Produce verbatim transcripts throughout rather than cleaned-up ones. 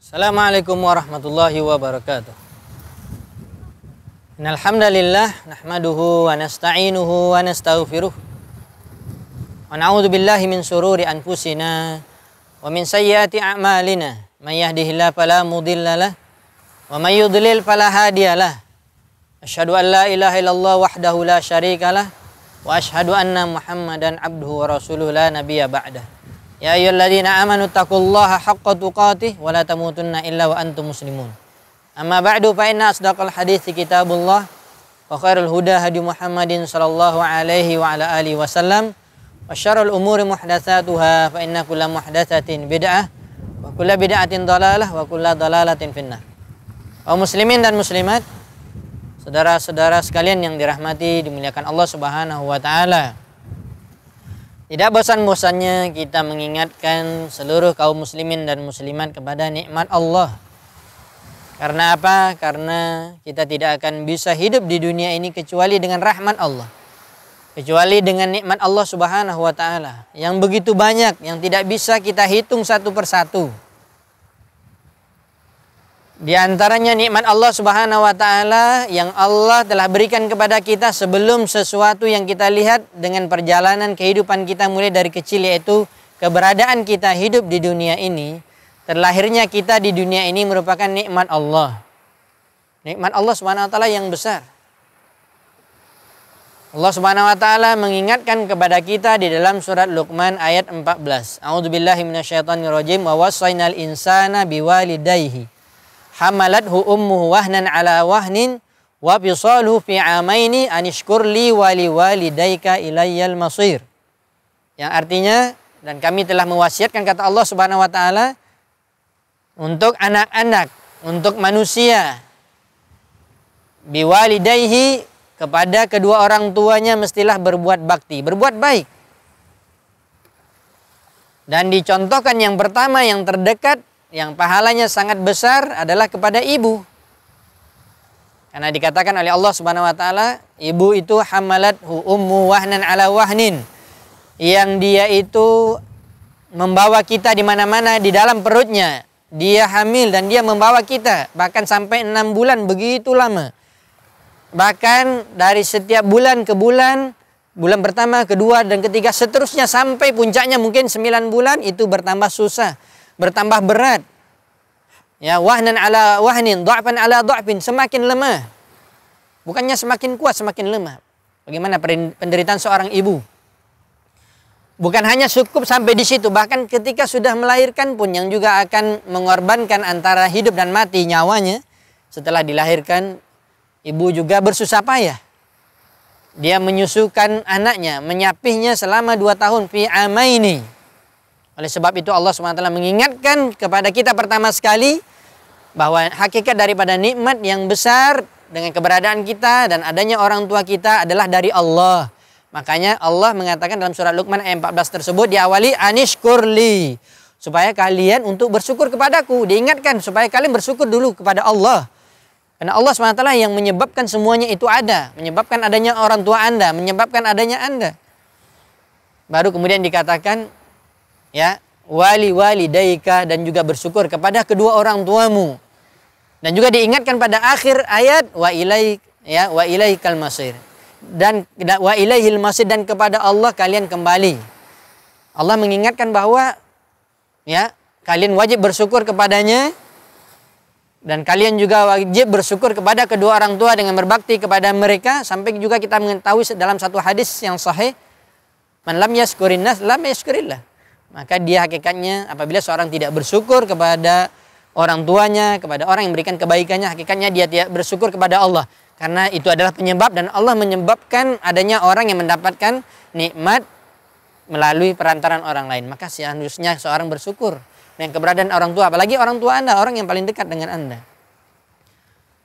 Assalamualaikum warahmatullahi wabarakatuh. Innal hamdalillah nahmaduhu wa nasta'inuhu wa nastaghfiruh. Wa na'udzu billahi min shururi anfusina wa min sayyiati a'malina. May yahdihillahu fala mudhillalah wa may yudlil fala hadiyalah. Asyhadu an la ilaha illallah wahdahu la syarikalah wa asyhadu anna Muhammadan abduhu wa rasuluhu la nabiyya ba'dah. Ya ayyuhalladzina amanu taqullaha haqqa tuqatih wa la tamutunna illa wa antum muslimun. Amma ba'du fa inna asdaqal hadithi kitabullah wa khairul huda hadi Muhammadin sallallahu alaihi wa ala alihi wasallam wa syarrul umuri muhdatsatuha fa inna kulla muhdatsatin bid'ah wa kulla bid'atin dhalalah wa kulla dhalalatin finnar. Kaum muslimin dan muslimat, saudara-saudara sekalian yang dirahmati dimuliakan Allah Subhanahu wa taala. Tidak bosan-bosannya kita mengingatkan seluruh kaum muslimin dan muslimat kepada nikmat Allah. Karena apa? Karena kita tidak akan bisa hidup di dunia ini kecuali dengan rahmat Allah. Kecuali dengan nikmat Allah Subhanahu wa taala yang begitu banyak yang tidak bisa kita hitung satu persatu. Di antaranya nikmat Allah Subhanahu wa taala yang Allah telah berikan kepada kita sebelum sesuatu yang kita lihat dengan perjalanan kehidupan kita mulai dari kecil, yaitu keberadaan kita hidup di dunia ini. Terlahirnya kita di dunia ini merupakan nikmat Allah. Nikmat Allah Subhanahu wa taala yang besar. Allah Subhanahu wa taala mengingatkan kepada kita di dalam surat Luqman ayat empat belas. A'udzubillahi minasyaitonirrajim. Wa wasainal insana biwalidayhi hamalathu ummuhu wahnan ala wahnin wa bisaluhu fi amaini an ishkur li wa liwalidayka ilayyal masir. Yang artinya, dan kami telah mewasiatkan, kata Allah Subhanahu wa taala, untuk anak-anak, untuk manusia, biwalidayhi, kepada kedua orang tuanya mestilah berbuat bakti, berbuat baik. Dan dicontohkan yang pertama yang terdekat yang pahalanya sangat besar adalah kepada ibu. Karena dikatakan oleh Allah Subhanahu wa taala, ibu itu hamalathu ummu wahnan ala wahnin, yang dia itu membawa kita di mana-mana di dalam perutnya. Dia hamil dan dia membawa kita bahkan sampai enam bulan, begitu lama. Bahkan dari setiap bulan ke bulan, bulan pertama, kedua dan ketiga seterusnya sampai puncaknya mungkin sembilan bulan, itu bertambah susah, bertambah berat. Ya, wahnan ala wahnin, dha'fan ala dha'fin, semakin lemah. Bukannya semakin kuat, semakin lemah. Bagaimana penderitaan seorang ibu? Bukan hanya cukup sampai di situ, bahkan ketika sudah melahirkan pun yang juga akan mengorbankan antara hidup dan mati nyawanya. Setelah dilahirkan, ibu juga bersusah payah. Dia menyusukan anaknya, menyapihnya selama dua tahun, fi amaini. Oleh sebab itu Allah Subhanahu wa taala mengingatkan kepada kita pertama sekali bahwa hakikat daripada nikmat yang besar dengan keberadaan kita dan adanya orang tua kita adalah dari Allah. Makanya Allah mengatakan dalam surah Luqman ayat empat belas tersebut diawali anishkurli, supaya kalian untuk bersyukur kepadaku. Diingatkan supaya kalian bersyukur dulu kepada Allah. Karena Allah Subhanahu wa taala yang menyebabkan semuanya itu ada, menyebabkan adanya orang tua Anda, menyebabkan adanya Anda. Baru kemudian dikatakan, ya, wali walidaika, dan juga bersyukur kepada kedua orang tuamu. Dan juga diingatkan pada akhir ayat wa ilaik, ya, wa ilaikal masir, dan wa ilaihil masir, dan kepada Allah kalian kembali. Allah mengingatkan bahwa ya, kalian wajib bersyukur kepadanya dan kalian juga wajib bersyukur kepada kedua orang tua dengan berbakti kepada mereka. Sampai juga kita mengetahui dalam satu hadis yang sahih, man lam yaskurin nas lam yaskurillah. Maka dia hakikatnya apabila seorang tidak bersyukur kepada orang tuanya, kepada orang yang memberikan kebaikannya, hakikatnya dia tidak bersyukur kepada Allah. Karena itu adalah penyebab, dan Allah menyebabkan adanya orang yang mendapatkan nikmat melalui perantaran orang lain. Maka seharusnya seorang bersyukur dengan keberadaan orang tua, apalagi orang tua Anda, orang yang paling dekat dengan Anda.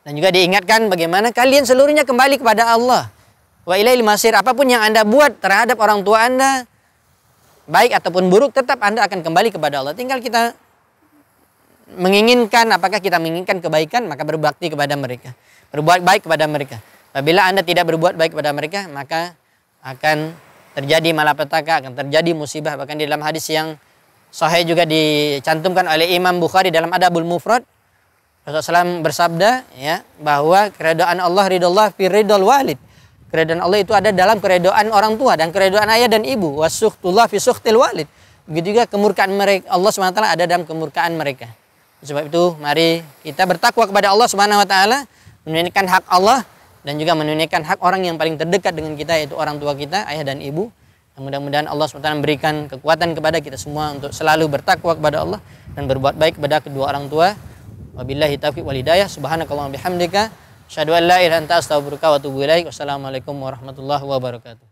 Dan juga diingatkan bagaimana kalian seluruhnya kembali kepada Allah. Wa ilail masir, apapun yang Anda buat terhadap orang tua Anda, baik ataupun buruk, tetap Anda akan kembali kepada Allah. Tinggal kita menginginkan, apakah kita menginginkan kebaikan, maka berbakti kepada mereka, berbuat baik kepada mereka. Apabila Anda tidak berbuat baik kepada mereka, maka akan terjadi malapetaka, akan terjadi musibah. Bahkan di dalam hadis yang Sahih juga dicantumkan oleh Imam Bukhari dalam Adabul Mufrad. Rasulullah shallallahu alaihi wasallam bersabda ya, bahwa keredaan Allah, ridullah fi ridul walid. Keredaan Allah itu ada dalam keredaan orang tua dan keredaan ayah dan ibu. Wasukhtullah fi sukhtil walid. Begitu juga kemurkaan mereka, Allah subhanahu wa taala ada dalam kemurkaan mereka. Sebab itu mari kita bertakwa kepada Allah subhanahu wa taala, menunaikan hak Allah dan juga menunaikan hak orang yang paling terdekat dengan kita, yaitu orang tua kita, ayah dan ibu. Mudah-mudahan Allah subhanahu wa taala memberikan kekuatan kepada kita semua untuk selalu bertakwa kepada Allah dan berbuat baik kepada kedua orang tua. Wabillahi taufiq wal hidayah. Subhanakallahumma bihamdika, asyhadu an la ilaha illa anta, astaghfiruka wa atubu ilaik. Wassalamualaikum warahmatullahi wabarakatuh.